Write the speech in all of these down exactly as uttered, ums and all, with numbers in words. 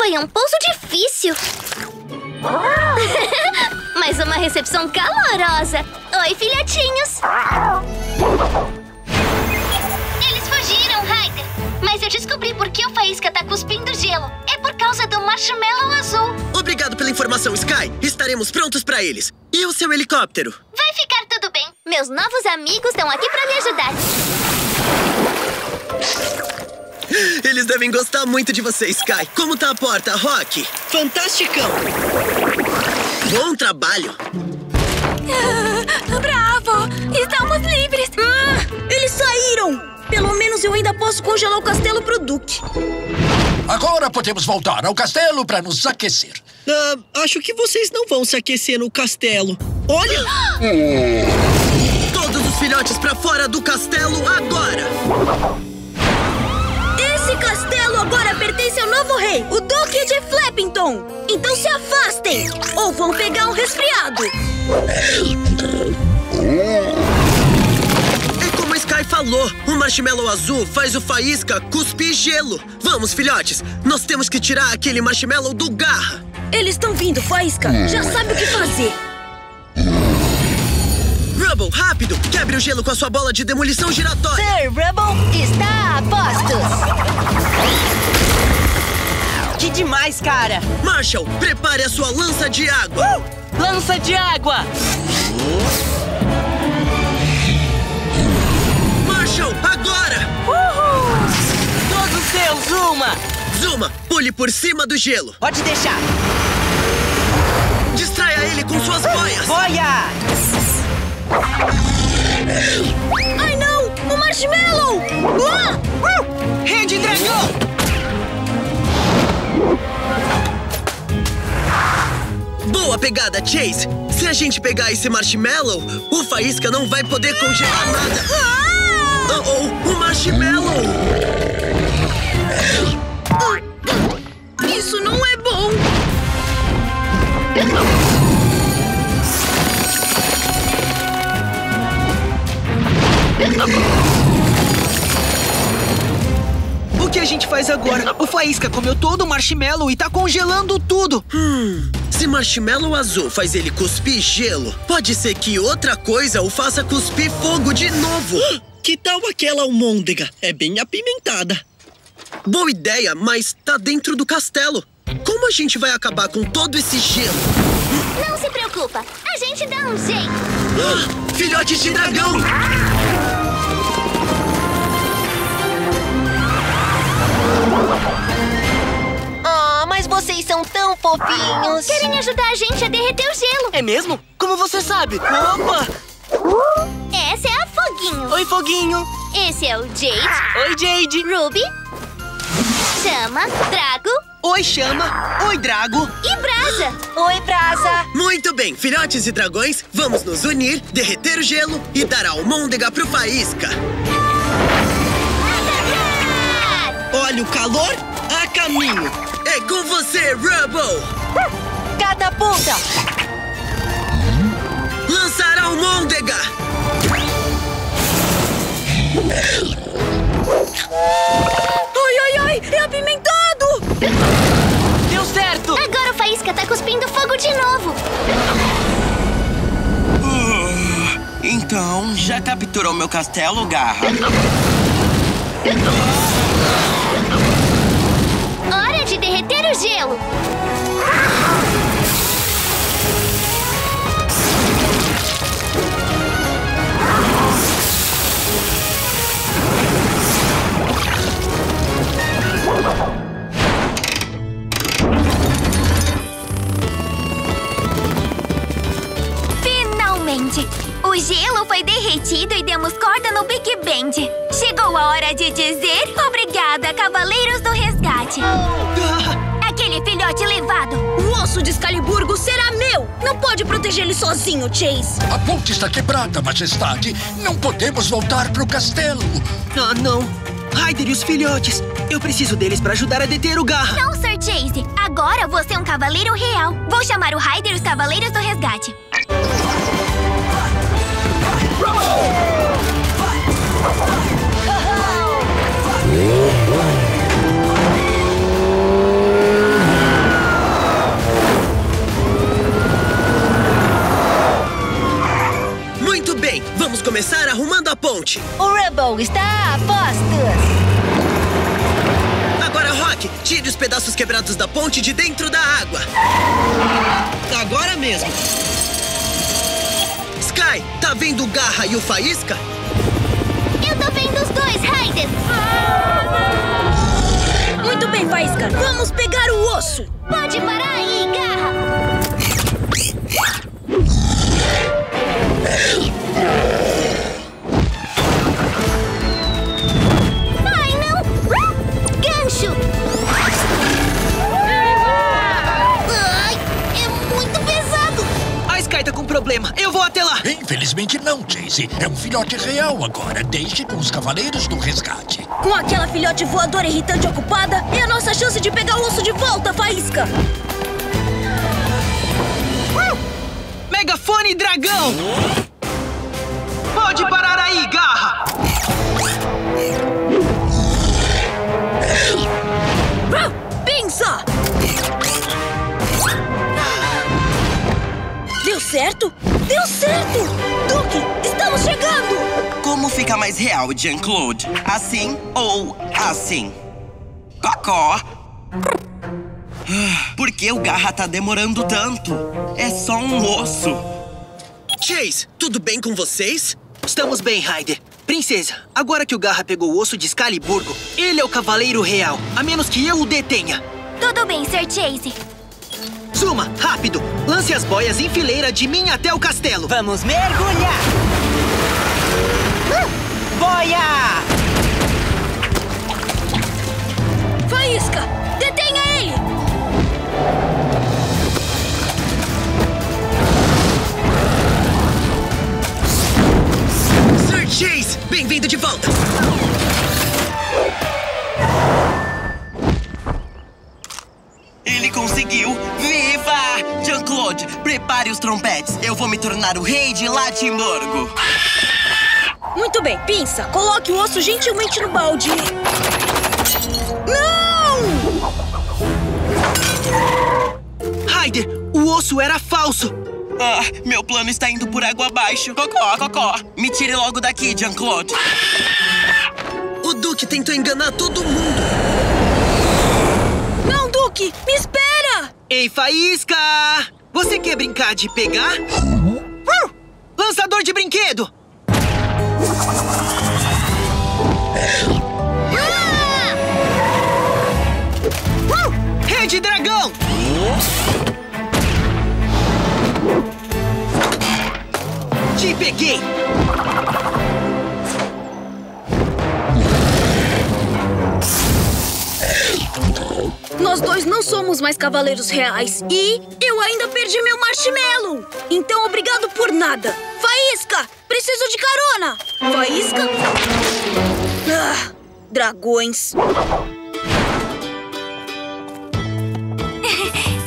Foi um pouso difícil. Mas uma recepção calorosa. Oi, filhotinhos. Eles fugiram, Ryder. Mas eu descobri por que o Faísca tá cuspindo gelo. É por causa do marshmallow azul. Obrigado pela informação, Skye. Estaremos prontos pra eles. E o seu helicóptero? Vai ficar tudo bem. Meus novos amigos estão aqui pra me ajudar. Eles devem gostar muito de você, Skye. Como tá a porta, Rock? Fantasticão! Bom trabalho! Ah, bravo! Estamos livres! Ah, eles saíram! Pelo menos eu ainda posso congelar o castelo pro Duke. Agora podemos voltar ao castelo para nos aquecer. Ah, acho que vocês não vão se aquecer no castelo. Olha! Todos os filhotes pra fora do castelo agora! Esse castelo agora pertence ao novo rei, o Duque de Flappington. Então se afastem, ou vão pegar um resfriado. É como a Skye falou, o marshmallow azul faz o Faísca cuspir gelo. Vamos, filhotes, nós temos que tirar aquele marshmallow do Garra. Eles estão vindo, Faísca, já sabe o que fazer. Rubble, rápido! Quebre o gelo com a sua bola de demolição giratória! Sir Rubble está a postos! Que demais, cara! Marshall, prepare a sua lança de água! Uh! Lança de água! Marshall, agora! Uhul! Todo seu, Zuma! Zuma, pule por cima do gelo! Pode deixar! Distraia ele com suas boias! Boia! Ai não! O marshmallow! Ah! Uh! Rede Drago! Boa pegada, Chase! Se a gente pegar esse marshmallow, o Faísca não vai poder congelar nada! Ah! Uh oh! O marshmallow! Isso não é bom! O que a gente faz agora? O Faísca comeu todo o marshmallow e tá congelando tudo. Hum, se marshmallow azul faz ele cuspir gelo, pode ser que outra coisa o faça cuspir fogo de novo. Que tal aquela almôndega? É bem apimentada. Boa ideia, mas tá dentro do castelo. Como a gente vai acabar com todo esse gelo? Não se preocupa, a gente dá um jeito. Ah, filhotes de dragão! Ah, oh, mas vocês são tão fofinhos! Querem ajudar a gente a derreter o gelo! É mesmo? Como você sabe? Opa! Essa é a Foguinho! Oi, Foguinho! Esse é o Jade! Oi, Jade! Ruby! Chama! Drago! Oi, Chama! Oi, Drago! E Brasa! Oi, Brasa! Muito bem, filhotes e dragões, vamos nos unir, derreter o gelo e dar a almôndega pro Faísca! Olha o calor a caminho! É com você, Rubble! Catapulta! Lançar a almôndega! Oi, oi, oi! É apimentado! Deu certo! Agora o Faísca tá cuspindo fogo de novo! Uh, então, já capturou meu castelo, Garra? Hora de derreter o gelo! Finalmente! O gelo foi derretido e demos corda no Big Band. Chegou a hora de dizer obrigada, Cavaleiros do Resgate. Oh. Aquele filhote levado. O osso de Excaliburgo será meu. Não pode proteger ele sozinho, Chase. A ponte está quebrada, Majestade. Não podemos voltar pro castelo. Ah, não. Ryder e os filhotes. Eu preciso deles para ajudar a deter o Garra. Não, Sir Chase. Agora você é um cavaleiro real. Vou chamar o Ryder e os Cavaleiros do Resgate. Oh! monte. O Rubble está a postos. Agora, Rock, tire os pedaços quebrados da ponte de dentro da água. Agora mesmo. Skye, tá vendo o Garra e o Faísca? Eu tô vendo os dois, Ryder. Muito bem, Faísca. Vamos pegar o osso. Pode parar aí, Garra. Vai, não! Gancho! Ai, é muito pesado! A Skye tá com problema. Eu vou até lá. Infelizmente não, Chase. É um filhote real agora. Deixe com os Cavaleiros do Resgate. Com aquela filhote voadora irritante ocupada, é a nossa chance de pegar o osso de volta, Faísca! Uh! Megafone Dragão! Pode parar aí, Garra! Pensa! Deu certo? Deu certo! Duke, estamos chegando! Como fica mais real, Jean-Claude? Assim ou assim? Cocó! Por que o Garra tá demorando tanto? É só um osso! Chase, tudo bem com vocês? Estamos bem, Ryder. Princesa, agora que o Garra pegou o osso de Excaliburgo, ele é o Cavaleiro Real, a menos que eu o detenha. Tudo bem, Sir Chase. Zuma, rápido! Lance as boias em fileira de mim até o castelo. Vamos mergulhar! Uh! Boia! Faísca, detenha ele! Chase, bem-vindo de volta! Ele conseguiu! Viva! Jean-Claude, prepare os trompetes. Eu vou me tornar o rei de Latimburgo. Muito bem, Pinça. Coloque o osso gentilmente no balde. Não! Ryder, o osso era falso. Ah, meu plano está indo por água abaixo. Cocó, cocó. Me tire logo daqui, Jean-Claude. O Duke tentou enganar todo mundo. Não, Duke! Me espera! Ei, Faísca! Você quer brincar de pegar? Uh, lançador de brinquedo! Ah! Uh, rede dragão! Te peguei! Nós dois não somos mais cavaleiros reais. E eu ainda perdi meu marshmallow. Então obrigado por nada. Faísca, preciso de carona. Faísca? Ah, dragões.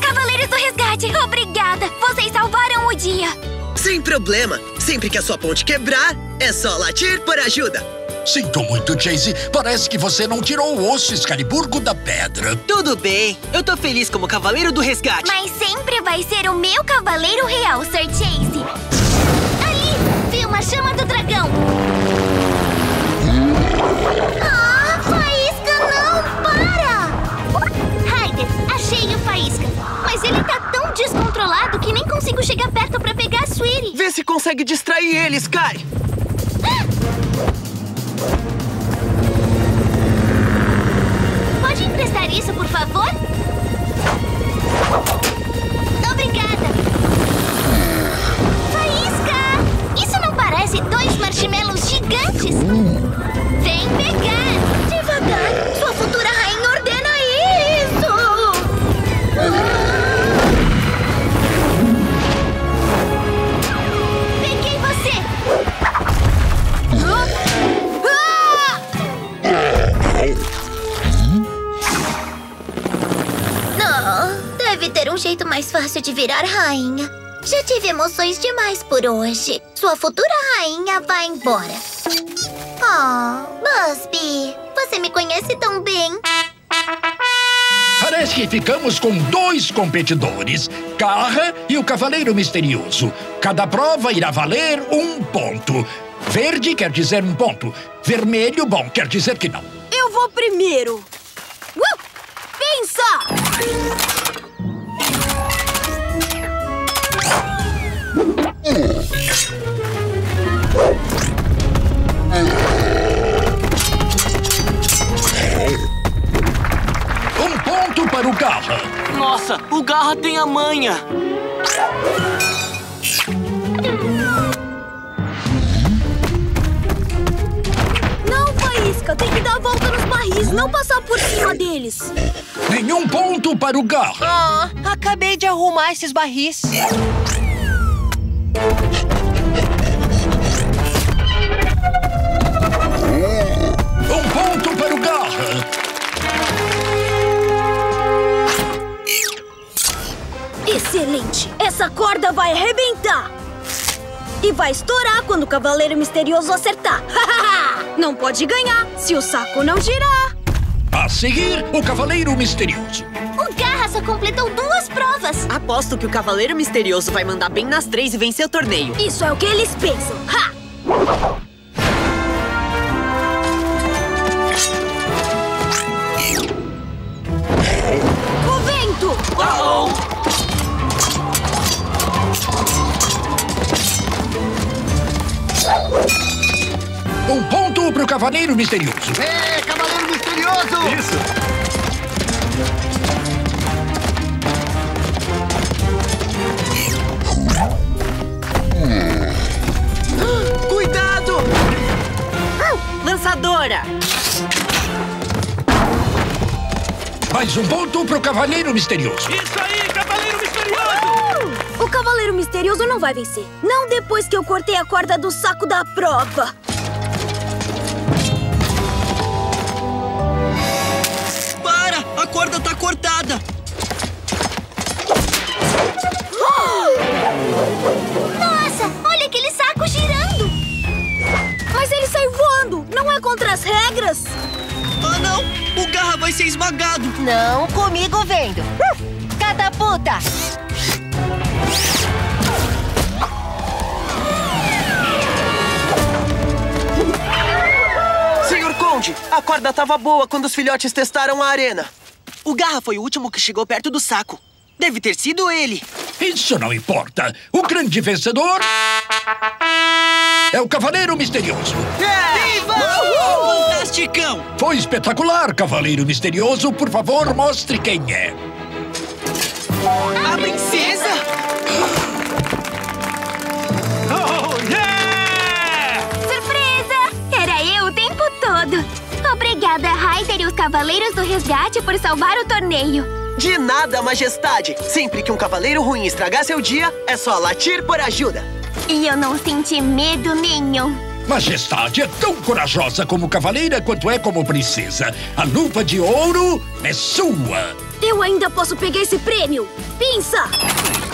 Cavaleiros do Resgate, obrigada. Vocês salvaram o dia. Sem problema. Sempre que a sua ponte quebrar, é só latir por ajuda. Sinto muito, Chase. Parece que você não tirou o osso Excaliburgo da pedra. Tudo bem. Eu tô feliz como Cavaleiro do Resgate. Mas sempre vai ser o meu Cavaleiro Real, Sir Chase. Ali! Vi uma chama do dragão. Ah, Faísca, não! Para! Ryder, achei o Faísca. Mas ele tá tão descontrolado que nem consigo chegar perto pra pegar a Sweetie. Vê se consegue distrair ele, Skye. Ah! Pode emprestar isso, por favor? Obrigada. Faísca! Isso não parece dois marshmallows gigantes? Vem pegar! Devagar! Sua futura rainha ordena isso! Deve ter um jeito mais fácil de virar rainha. Já tive emoções demais por hoje. Sua futura rainha vai embora. Oh, Busby, você me conhece tão bem. Parece que ficamos com dois competidores, Garra e o Cavaleiro Misterioso. Cada prova irá valer um ponto. Verde quer dizer um ponto. Vermelho, bom, quer dizer que não. Eu vou primeiro. Uh! Pensa! Um ponto para o Garra. Nossa, o Garra tem a manha. Não, Faísca, tem que dar a volta nos barris, não passar por cima deles. Nenhum ponto para o Garra. Ah, acabei de arrumar esses barris. Um ponto para o Garra. Excelente! Essa corda vai arrebentar! E vai estourar quando o Cavaleiro Misterioso acertar. Não pode ganhar se o saco não girar. A seguir, o Cavaleiro Misterioso. O Garra só completou duas provas. Aposto que o Cavaleiro Misterioso vai mandar bem nas três e vencer o torneio. Isso é o que eles pensam. Ha! Uh-oh. Um ponto pro Cavaleiro Misterioso. É, Cavaleiro Misterioso! Isso! Hum. Cuidado! Uh, lançadora! Mais um ponto pro Cavaleiro Misterioso. Isso aí, Cavaleiro Misterioso! Uh! O Cavaleiro Misterioso não vai vencer. Não depois que eu cortei a corda do saco da prova. Para! A corda tá cortada. Oh! Nossa, olha aquele saco girando. Mas ele saiu voando. Não é contra as regras. Ah, não! O Garra vai ser esmagado! Não, comigo vendo! Uh! Catapulta! Senhor Conde, a corda tava boa quando os filhotes testaram a arena. O Garra foi o último que chegou perto do saco. Deve ter sido ele. Isso não importa. O grande vencedor... é o Cavaleiro Misterioso. É! Viva! Uhul! Fantasticão! Foi espetacular, Cavaleiro Misterioso. Por favor, mostre quem é. A princesa? Oh, yeah! Surpresa! Era eu o tempo todo. Obrigada, Ryder e os Cavaleiros do Resgate por salvar o torneio. De nada, Majestade. Sempre que um cavaleiro ruim estragar seu dia, é só latir por ajuda. E eu não senti medo nenhum. Majestade é tão corajosa como cavaleira quanto é como princesa. A luva de ouro é sua. Eu ainda posso pegar esse prêmio. Pinça!